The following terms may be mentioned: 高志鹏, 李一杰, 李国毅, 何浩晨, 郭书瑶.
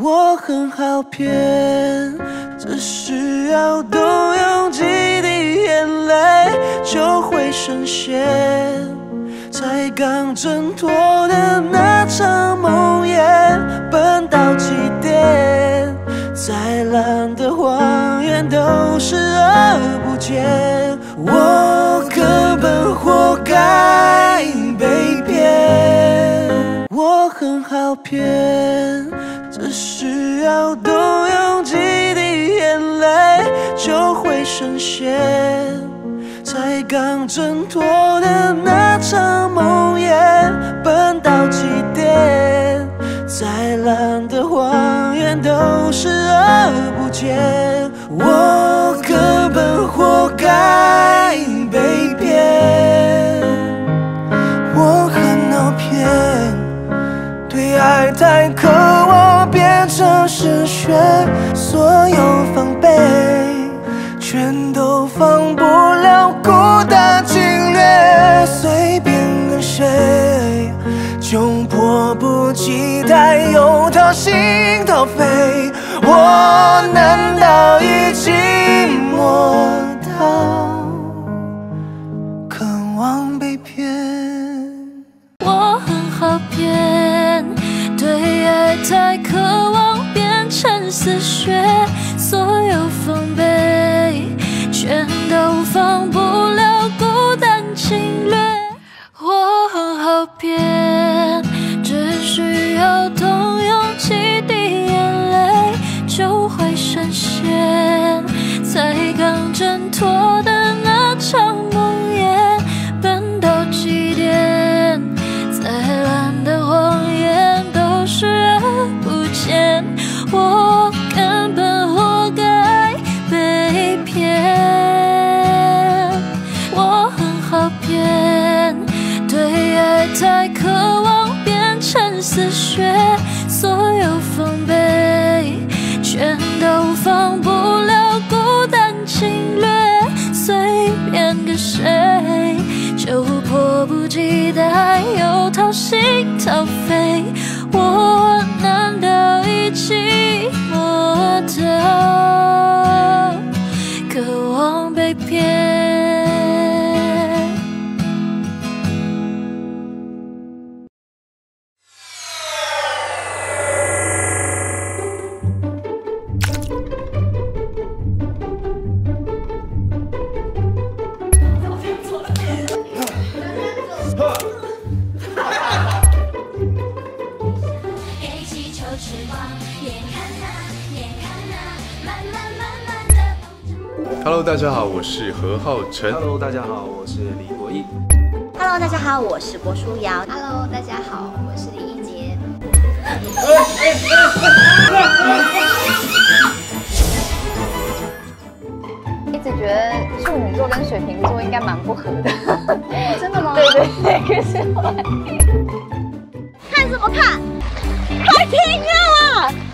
我很好骗，只需要动用几滴眼泪就会深陷，才刚挣脱的那场梦魇，笨到极点，再烂的谎言都视而不见。我根本活该被骗，我很好骗。 只需要动用几滴眼泪就会深陷，才刚挣脱的那场梦魇，笨到极点，再烂的谎言都视而不见。我根本活该被骗，我很好骗，对爱太渴望。 变成嗜血，所有防备全都防不了孤单侵略。随便跟谁，就迫不及待又掏心掏肺。我难道已经寂寞到渴望被骗？我很好骗，对爱太渴。 似雪，所有防备全都防不了孤单侵略。我很好骗，只需要动用几滴眼泪就会深陷，才刚挣脱的那场梦魇，笨到极点，再烂的谎言都视而不见。我。 太渴望变成死穴，所有防备全都防不了孤单侵略。随便跟谁，就迫不及待又掏心掏肺。我难道已寂寞到渴望被骗？ Hello， 大家好，我是何浩晨。Hello， 大家好，我是李国毅。Hello， 大家好，我是郭书瑶。Hello， 大家好，我是李一杰。一直觉得处女座跟水瓶座应该蛮不合的。真的吗？对对对，可是后来看什么看？快停啊！